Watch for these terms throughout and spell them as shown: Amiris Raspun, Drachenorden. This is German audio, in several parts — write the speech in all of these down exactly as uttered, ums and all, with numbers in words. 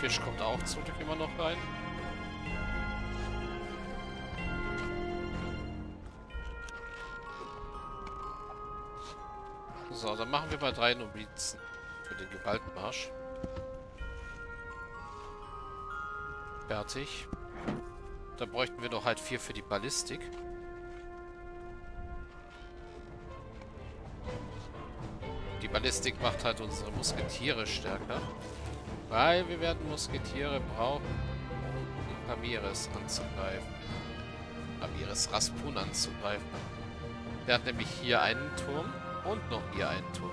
Fisch kommt auch zum Glück immer noch rein. So, dann machen wir mal drei Novizen für den Gewaltmarsch. Fertig. Dann bräuchten wir noch halt vier für die Ballistik. Die Ballistik macht halt unsere Musketiere stärker. Weil wir werden Musketiere brauchen, um Amiris anzugreifen. Amiris Raspun anzugreifen. Der hat nämlich hier einen Turm. Und noch hier einen Turm.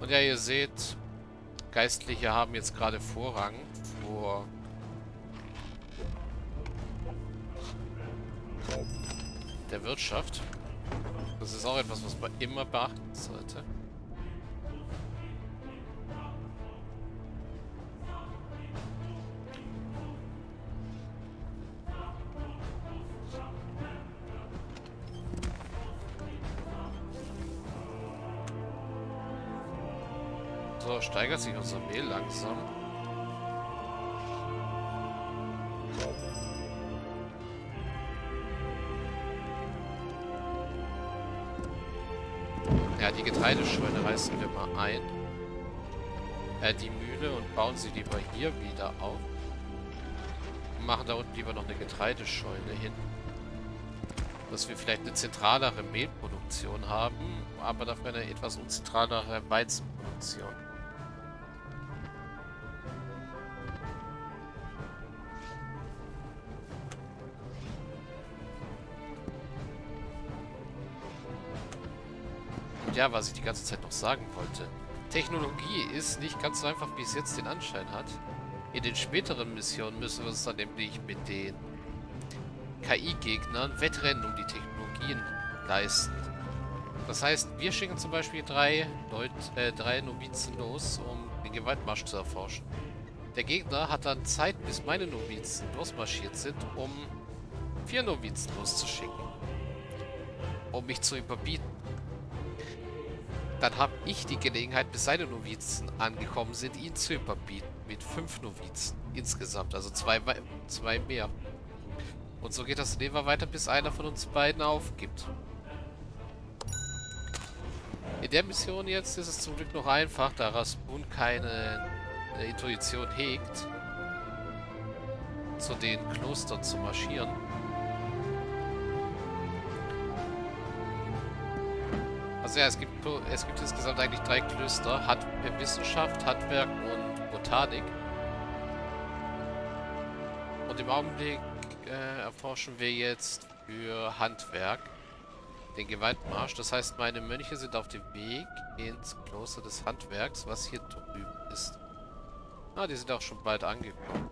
Und ja, ihr seht, Geistliche haben jetzt gerade Vorrang vor der Wirtschaft. Das ist auch etwas, was man immer beachten sollte. So, steigert sich unser Mehl langsam. Ja, die Getreidescheune reißen wir mal ein. Äh, die Mühle und bauen sie lieber hier wieder auf. Machen da unten lieber noch eine Getreidescheune hin. Dass wir vielleicht eine zentralere Mehlproduktion haben, aber dafür eine etwas unzentralere Weizenproduktion. Ja, was ich die ganze Zeit noch sagen wollte. Technologie ist nicht ganz so einfach, wie es jetzt den Anschein hat. In den späteren Missionen müssen wir uns dann nämlich mit den K I-Gegnern Wettrennen um die Technologien leisten. Das heißt, wir schicken zum Beispiel drei, Leut äh, drei Novizen los, um den Gewaltmarsch zu erforschen. Der Gegner hat dann Zeit, bis meine Novizen losmarschiert sind, um vier Novizen loszuschicken, um mich zu überbieten. Dann habe ich die Gelegenheit, bis seine Novizen angekommen sind, ihn zu überbieten. Mit fünf Novizen insgesamt, also zwei, zwei mehr. Und so geht das immer weiter, bis einer von uns beiden aufgibt. In der Mission jetzt ist es zum Glück noch einfach, da Raspun keine Intuition hegt, zu den Klostern zu marschieren. Also ja, es gibt, es gibt insgesamt eigentlich drei Klöster. Hat, Wissenschaft, Handwerk und Botanik. Und im Augenblick äh, erforschen wir jetzt für Handwerk den Gewaltmarsch. Das heißt, meine Mönche sind auf dem Weg ins Kloster des Handwerks, was hier drüben ist. Ah, die sind auch schon bald angekommen.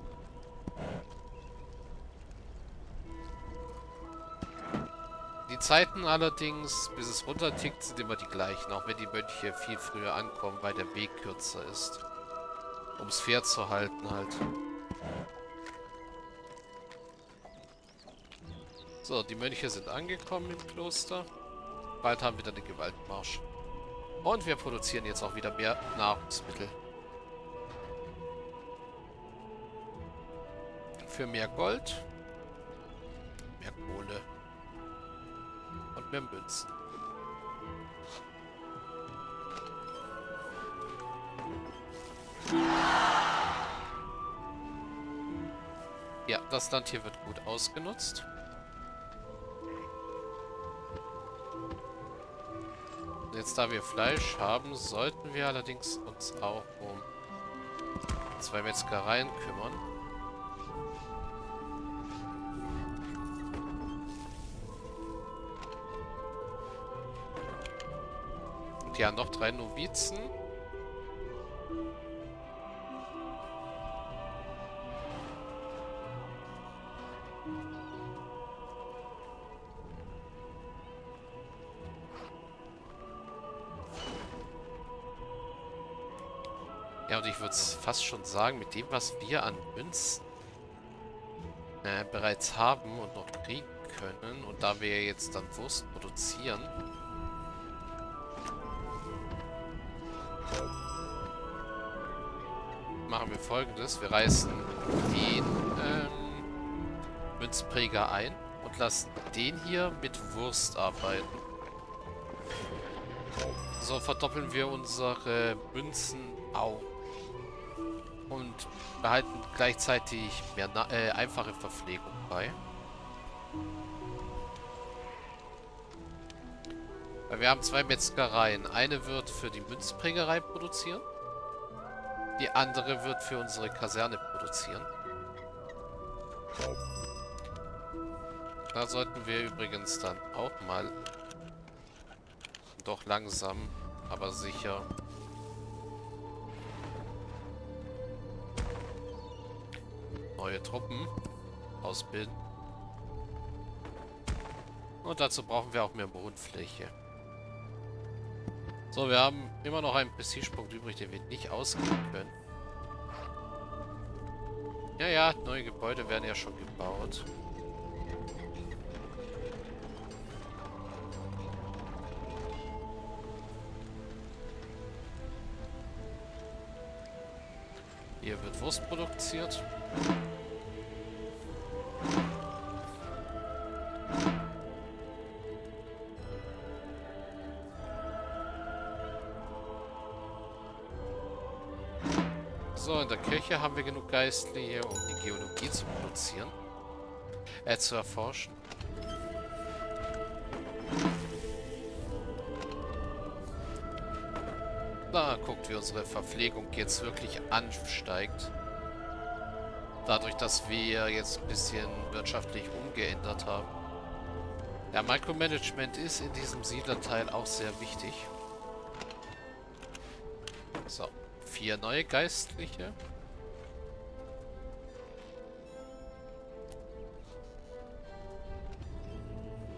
Die Zeiten allerdings, bis es runtertickt, sind immer die gleichen, auch wenn die Mönche viel früher ankommen, weil der Weg kürzer ist. Ums Pferd zu halten halt. So, die Mönche sind angekommen im Kloster. Bald haben wir dann den Gewaltmarsch. Und wir produzieren jetzt auch wieder mehr Nahrungsmittel. Für mehr Gold, mehr Kohle. Mehr Münzen. Ja, das Land hier wird gut ausgenutzt. Jetzt, da wir Fleisch haben, sollten wir allerdings uns auch um zwei Metzgereien kümmern. Ja, noch drei Novizen. Ja, und ich würde es fast schon sagen, mit dem, was wir an Münzen äh, bereits haben und noch kriegen können, und da wir jetzt dann Wurst produzieren, machen wir Folgendes: Wir reißen den ähm, Münzpräger ein und lassen den hier mit Wurst arbeiten. So verdoppeln wir unsere Münzen auch und behalten gleichzeitig mehr äh, einfache Verpflegung bei. Weil wir haben zwei Metzgereien. Eine wird für die Münzprägerei produzieren. Die andere wird für unsere Kaserne produzieren. Da sollten wir übrigens dann auch mal doch langsam, aber sicher neue Truppen ausbilden. Und dazu brauchen wir auch mehr Bodenfläche. So, wir haben immer noch einen Prestige-Punkt übrig, den wir nicht ausgeben können. Ja, ja, neue Gebäude werden ja schon gebaut. Hier wird Wurst produziert. So, in der Kirche haben wir genug Geistliche, um die Geologie zu produzieren. Äh, zu erforschen. Da guckt, wie unsere Verpflegung jetzt wirklich ansteigt. Dadurch, dass wir jetzt ein bisschen wirtschaftlich umgeändert haben. Ja, Micromanagement ist in diesem Siedlerteil auch sehr wichtig. So. Vier neue Geistliche.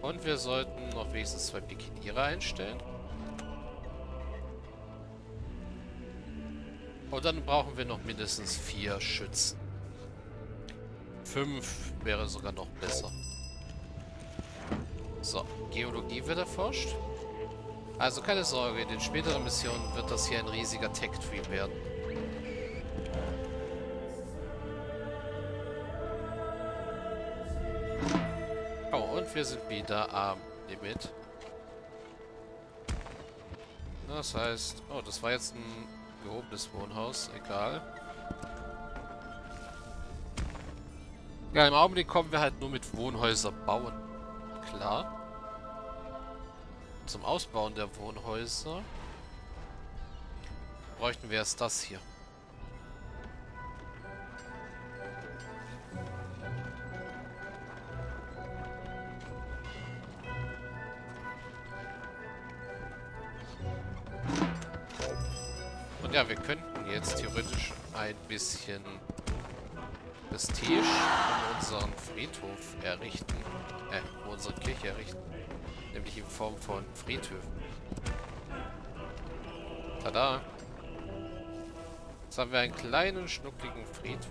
Und wir sollten noch wenigstens zwei Pikiniere einstellen. Und dann brauchen wir noch mindestens vier Schützen. Fünf wäre sogar noch besser. So, Geologie wird erforscht. Also keine Sorge, in den späteren Missionen wird das hier ein riesiger Tech-Tree werden. Oh, und wir sind wieder am Limit. Das heißt... Oh, das war jetzt ein gehobenes Wohnhaus. Egal. Ja, im Augenblick kommen wir halt nur mit Wohnhäuser bauen. Klar. Zum Ausbauen der Wohnhäuser bräuchten wir erst das hier. Und ja, wir könnten jetzt theoretisch ein bisschen Prestige in unseren Friedhof errichten, äh, in unsere Kirche errichten. Nämlich in Form von Friedhöfen. Tada! Jetzt haben wir einen kleinen, schnuckligen Friedhof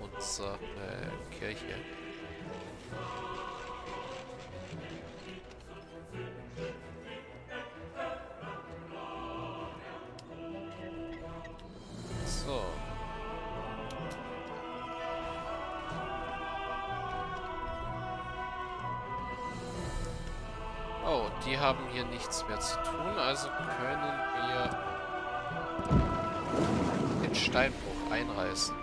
um unsere äh, Kirche. So. Oh, die haben hier nichts mehr zu tun, also können wir den Steinbruch einreißen.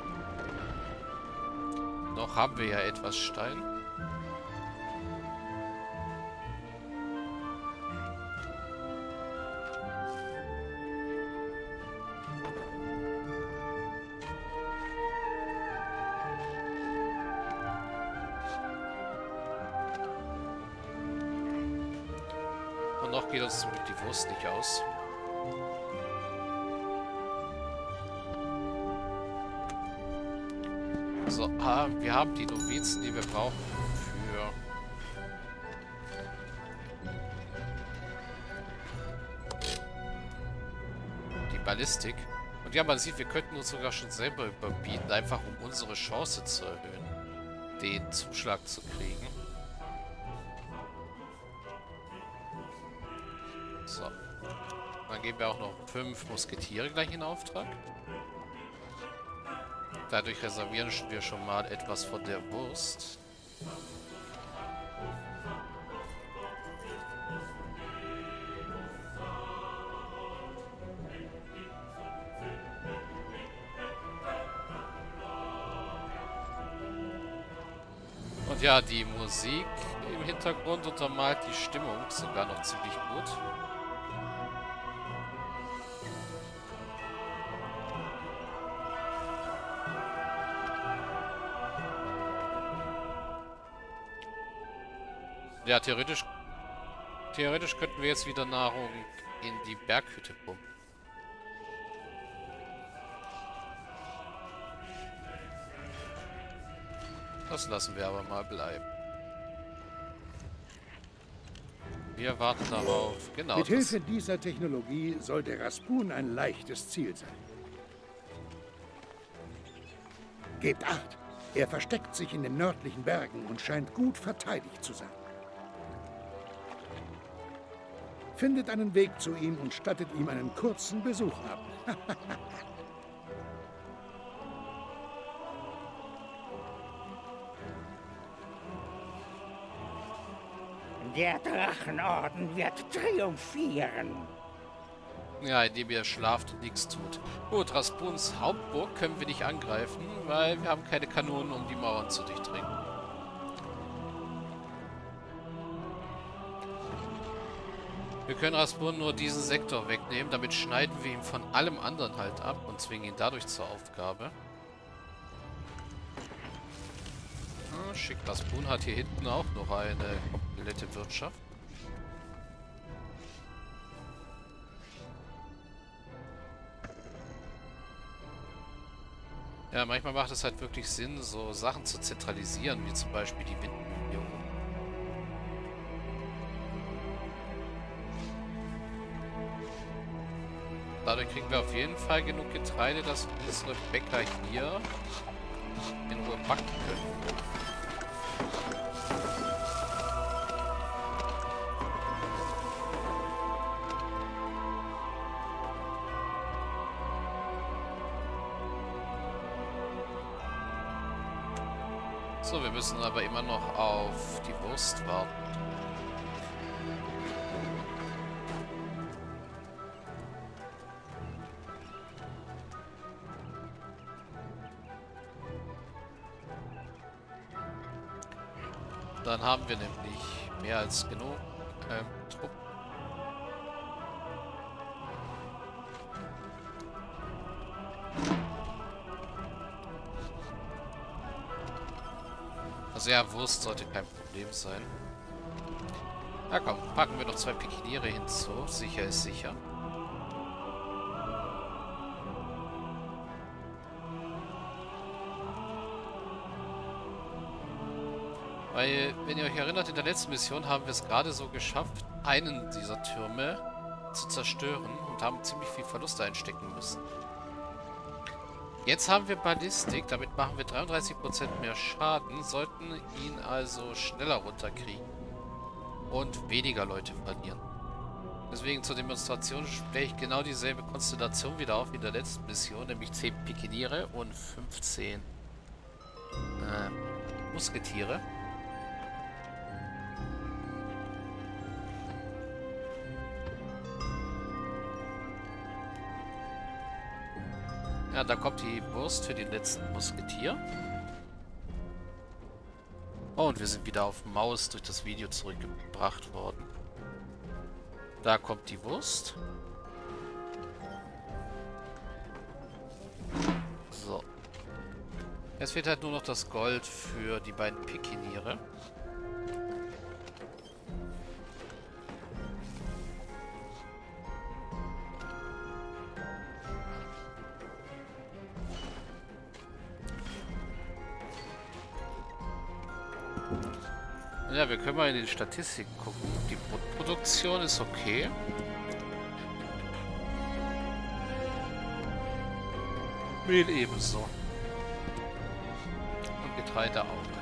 Noch haben wir ja etwas Stein. Noch geht uns zum Glück die Wurst nicht aus. So, ah, wir haben die Novizen, die wir brauchen für die Ballistik. Und Und ja, man sieht, wir könnten uns sogar schon selber überbieten, einfach um unsere Chance zu erhöhen, den Zuschlag zu kriegen. So. Dann geben wir auch noch fünf Musketiere gleich in Auftrag. Dadurch reservieren wir schon mal etwas von der Wurst. Und ja, die Musik im Hintergrund untermalt die Stimmung sogar noch ziemlich gut. Ja, theoretisch, theoretisch könnten wir jetzt wieder Nahrung in die Berghütte pumpen. Das lassen wir aber mal bleiben. Wir warten darauf. Genau. Mit Hilfe dieser Technologie sollte Raspun ein leichtes Ziel sein. Gebt acht! Er versteckt sich in den nördlichen Bergen und scheint gut verteidigt zu sein. Findet einen Weg zu ihm und stattet ihm einen kurzen Besuch ab. Der Drachenorden wird triumphieren. Ja, indem ihr schlaft und nichts tut. Gut, Raspuns Hauptburg können wir nicht angreifen, weil wir haben keine Kanonen, um die Mauern zu durchdringen. Wir können Raspun nur diesen Sektor wegnehmen, damit schneiden wir ihn von allem anderen halt ab und zwingen ihn dadurch zur Aufgabe. Hm, schick, Raspun hat hier hinten auch noch eine komplette Wirtschaft. Ja, manchmal macht es halt wirklich Sinn, so Sachen zu zentralisieren, wie zum Beispiel die Windmühle. Dadurch kriegen wir auf jeden Fall genug Getreide, dass unsere Bäcker hier in Ruhe backen können. So, wir müssen aber immer noch auf die Wurst warten. Dann haben wir nämlich mehr als genug ähm, Truppen. Also ja, Wurst sollte kein Problem sein. Na komm, packen wir noch zwei Pikiniere hinzu. Sicher ist sicher. Weil, wenn ihr euch erinnert, in der letzten Mission haben wir es gerade so geschafft, einen dieser Türme zu zerstören und haben ziemlich viel Verlust einstecken müssen. Jetzt haben wir Ballistik, damit machen wir dreiunddreißig Prozent mehr Schaden, sollten ihn also schneller runterkriegen und weniger Leute verlieren. Deswegen zur Demonstration stelle ich genau dieselbe Konstellation wieder auf wie in der letzten Mission, nämlich zehn Pikiniere und fünfzehn äh, Musketiere. Ja, da kommt die Wurst für den letzten Musketier. Oh, und wir sind wieder auf Maus durch das Video zurückgebracht worden. Da kommt die Wurst. So. Jetzt fehlt halt nur noch das Gold für die beiden Pikiniere. Ja, wir können mal in den Statistiken gucken. Die Brutproduktion ist okay. Mehl ebenso. Und Getreide auch.